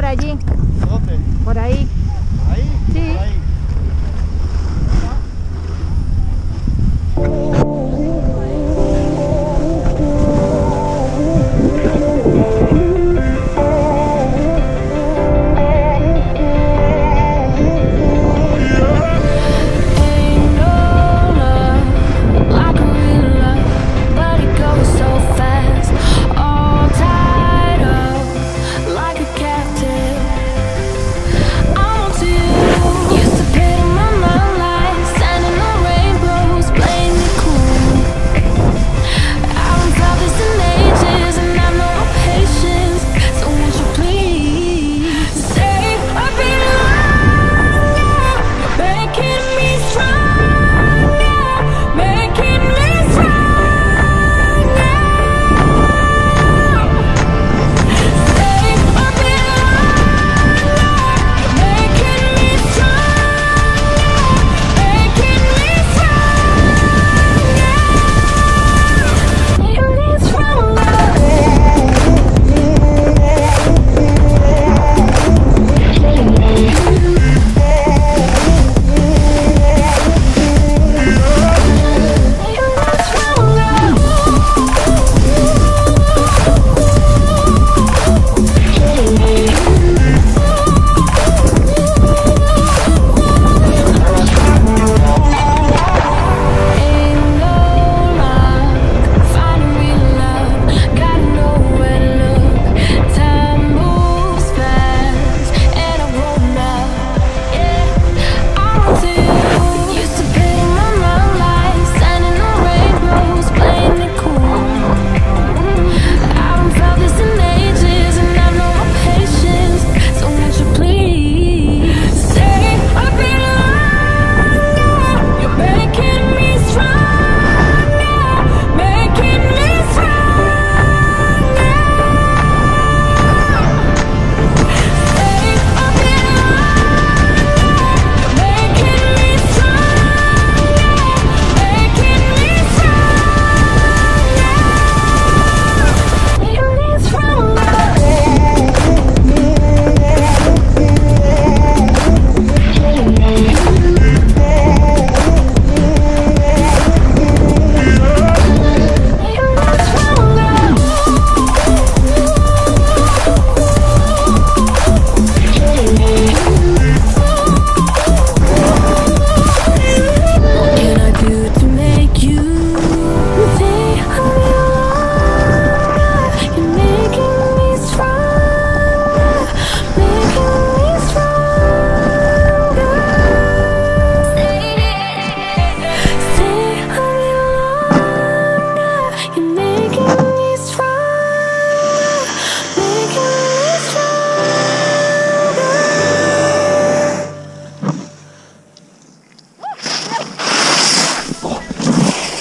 por allí. ¿Dónde? Por ahí. ¿Ahí? Sí. Por ahí.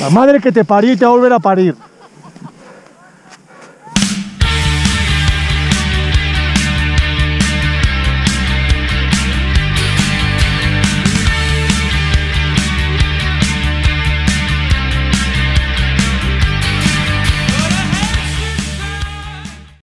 La madre que te parió y te va a volver a parir.